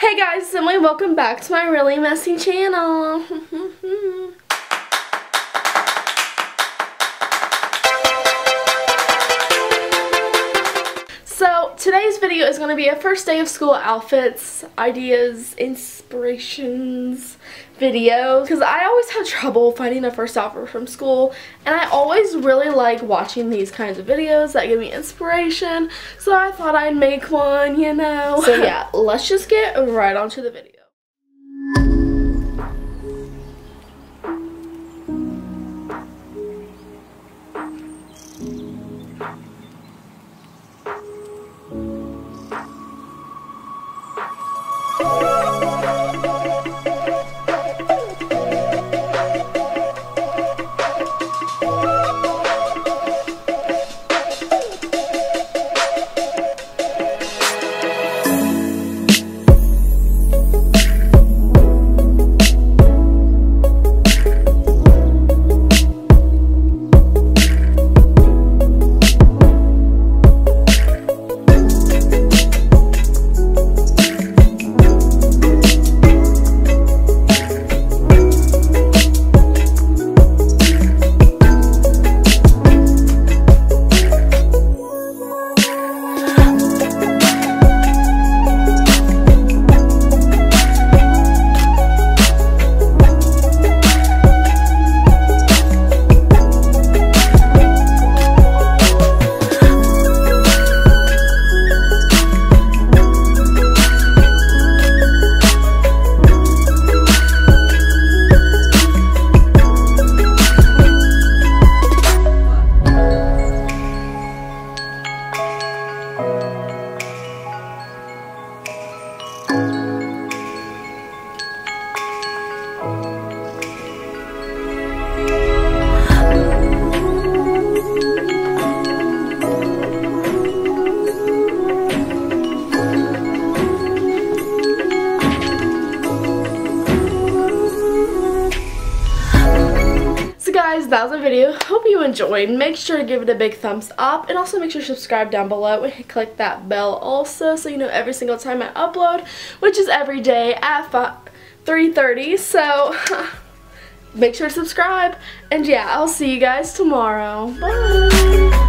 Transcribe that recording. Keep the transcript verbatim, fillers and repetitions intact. Hey guys, it's Emilee. Welcome back to my really messy channel. So today's video is going to be a first day of school outfits, ideas, inspirations video, because I always have trouble finding a first outfit from school, and I always really like watching these kinds of videos that give me inspiration, so I thought I'd make one, you know. So yeah, let's just get right onto the video. That was the video. Hope you enjoyed. Make sure to give it a big thumbs up, and also make sure to subscribe down below and click that bell also, so you know every single time I upload, which is every day at three thirty. So make sure to subscribe, and yeah, I'll see you guys tomorrow. Bye.